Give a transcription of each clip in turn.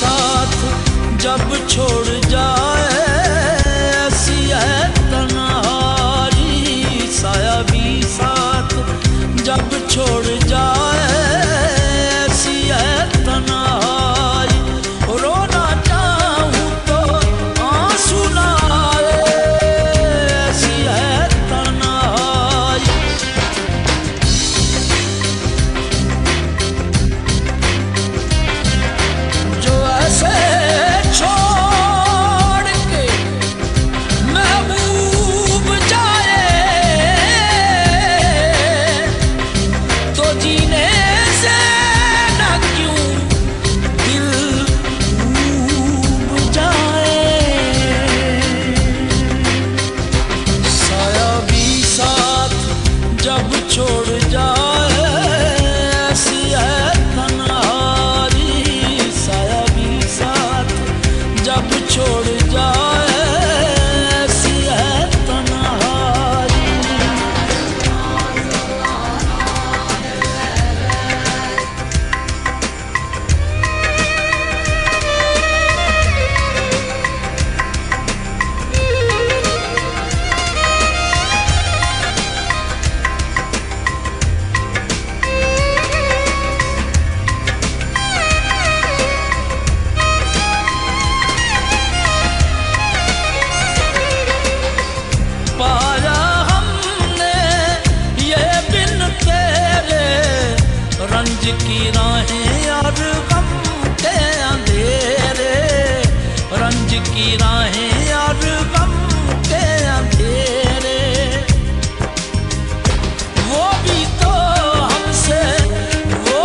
साथ जब छोड़ जाए ऐसी है तन्हाई साया भी साथ जब छोड़ जाए ऐसी है तन्हाई रोना चाहूं तो आंसू ना आए ऐसी है तन्हाई जो ऐसे छोड़ के महबूब जाए तो जीने से ना क्यों दिल डूब जाए साया भी साथ जब छोड़ जाए ऐसी है तन्हाई साया भी साथ जब छोड़ जाए ऐसी है तन्हाई पाया हमने ये बिन तेरे रंज की राहें और गम के अंधेरे रंज की राहें और गम के अंधेरे वो भी तो हमसे खो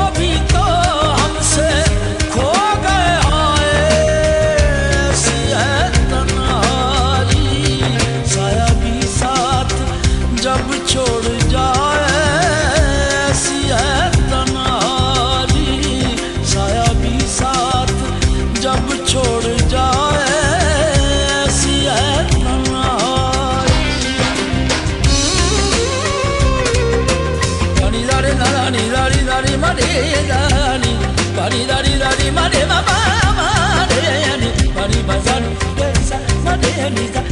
गए आए ऐसी है तन्हाई साया भी साथ जब छोड़ जाए ऐसी है तन्हाई साया भी साथ जब छोड़ जाए ऐसी है तन्हाई Pani dari dari dari dari mare dari Pani dari dari mare mama mare yani Pani bazar desa mare yani